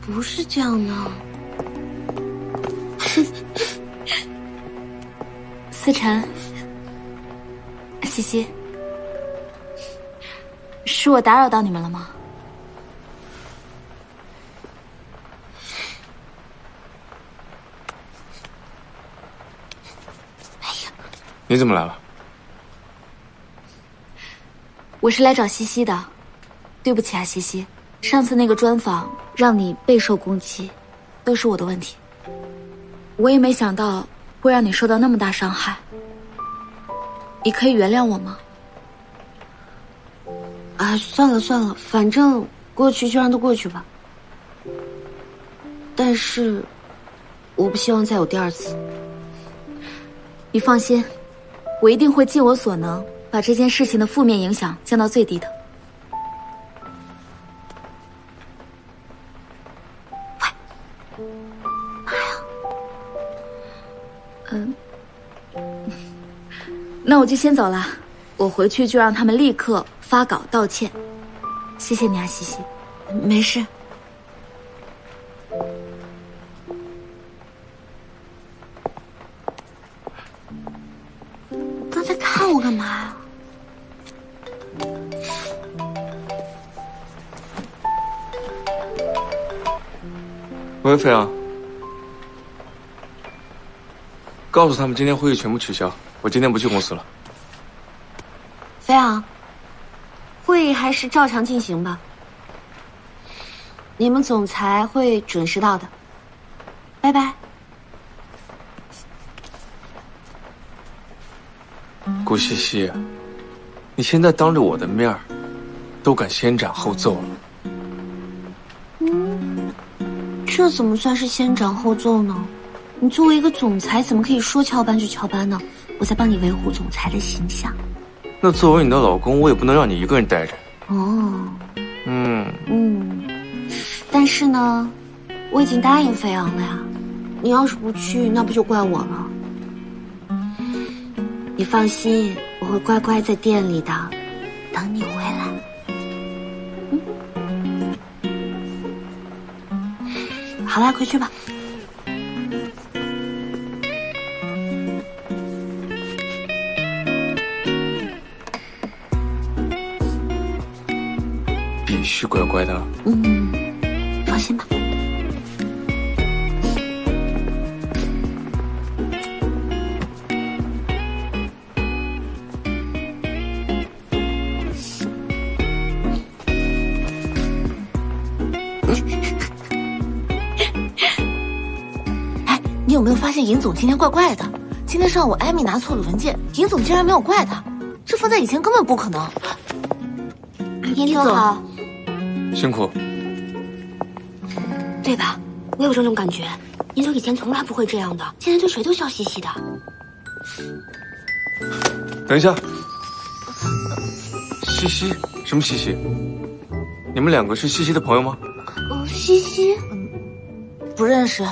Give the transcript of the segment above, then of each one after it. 不是这样的。思辰，西西，是我打扰到你们了吗？哎呀，你怎么来了？我是来找西西的，对不起啊，西西，上次那个专访让你备受攻击，都是我的问题。我也没想到会让你受到那么大伤害，你可以原谅我吗？啊，算了算了，反正过去就让它过去吧。但是，我不希望再有第二次。你放心，我一定会尽我所能。 把这件事情的负面影响降到最低的。喂，妈呀！那我就先走了，我回去就让他们立刻发稿道歉。谢谢你啊，西西。没事。刚才看我干嘛呀？ 喂，飞扬，告诉他们今天会议全部取消，我今天不去公司了。飞扬，会议还是照常进行吧，你们总裁会准时到的。拜拜。顾西西，你现在当着我的面儿，都敢先斩后奏了。 这怎么算是先斩后奏呢？你作为一个总裁，怎么可以说翘班就翘班呢？我在帮你维护总裁的形象。那作为你的老公，我也不能让你一个人待着。哦，但是呢，我已经答应飞扬了呀。你要是不去，那不就怪我了？你放心，我会乖乖在店里的，等你回来。 好啦，快去吧。必须乖乖的。嗯，放心吧。你有没有发现尹总今天怪怪的？今天上午艾米拿错了文件，尹总竟然没有怪他，这放在以前根本不可能。尹总好，辛苦，对吧？我有这种感觉，尹总以前从来不会这样的，竟然对谁都笑嘻嘻的。等一下，西西，什么西西？你们两个是西西的朋友吗？哦，西西，不认识。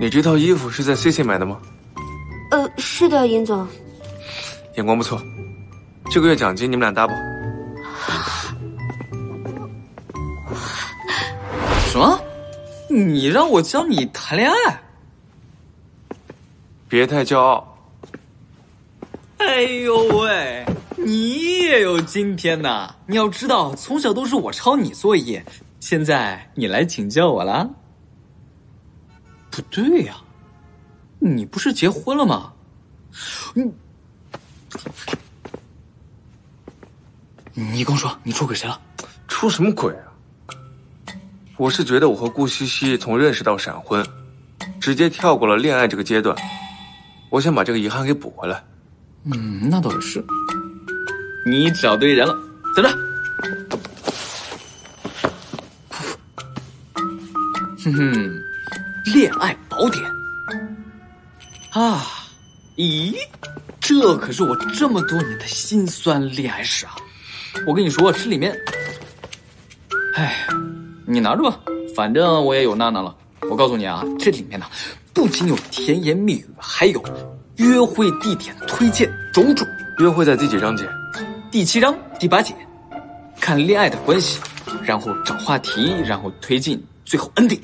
你这套衣服是在 CC 买的吗？是的，尹总。眼光不错，这个月奖金你们俩搭吧。什么？你让我教你谈恋爱？别太骄傲。哎呦喂，你也有今天呐！你要知道，从小都是我抄你作业，现在你来请教我了。 不对呀，你不是结婚了吗？你跟我说你出轨谁了？出什么轨啊！我是觉得我和顾西西从认识到闪婚，直接跳过了恋爱这个阶段，我想把这个遗憾给补回来。嗯，那倒也是。你找对人了，等着。哼哼。 恋爱宝典啊！咦，这可是我这么多年的辛酸恋爱史啊！我跟你说，这里面，哎，你拿着吧，反正我也有娜娜了。我告诉你啊，这里面呢，不仅有甜言蜜语，还有约会地点推荐种种。约会在第几章节？第7章第8节，看恋爱的关系然后找话题，然后推进，最后 ending，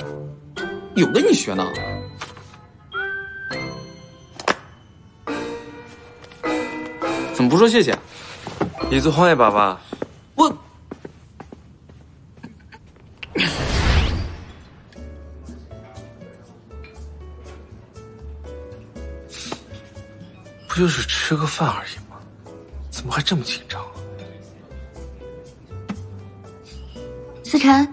有的你学呢。怎么不说谢谢？你做换一把吧。我。 不就是吃个饭而已吗？怎么还这么紧张啊？思辰，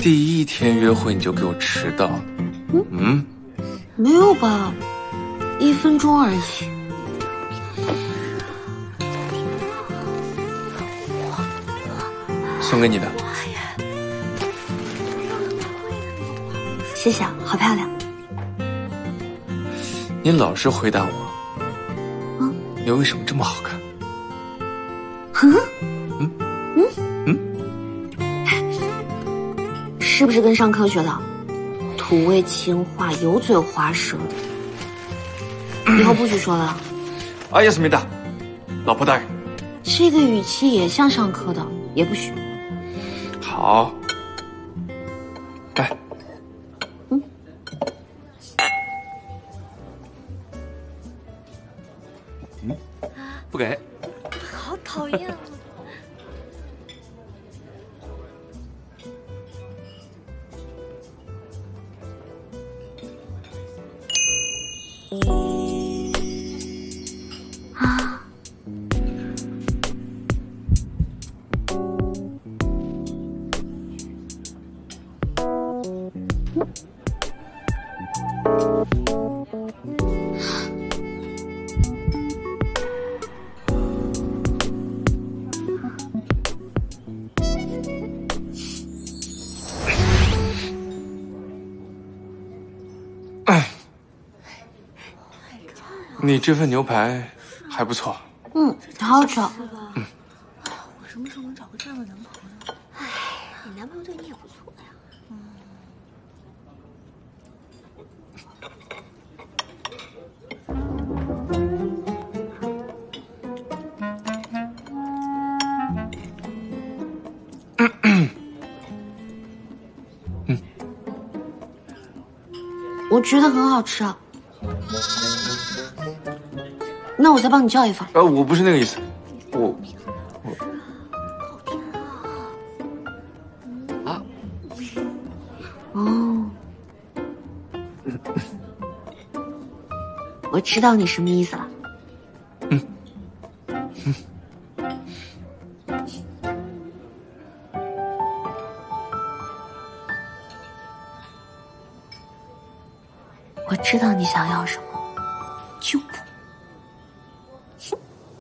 第一天约会你就给我迟到，嗯？没有吧，1分钟而已。送给你的，谢谢，好漂亮。你老实回答我，嗯，你为什么这么好看？嗯嗯嗯。 是不是跟上课学的？土味情话，油嘴滑舌的，以后不许说了。哎呀，思密达，老婆大人，这个语气也像上课的，也不许。好，来，嗯，嗯，不给，好讨厌啊。啊！哎。 你这份牛排还不错，嗯，好好吃。嗯，我什么时候能找个这样的男朋友？哎，你男朋友对你也不错呀。嗯，我觉得很好吃啊。 那我再帮你叫一份。我不是那个意思，我啊，哦，我知道你什么意思了。嗯嗯，我知道你想要什么，就不。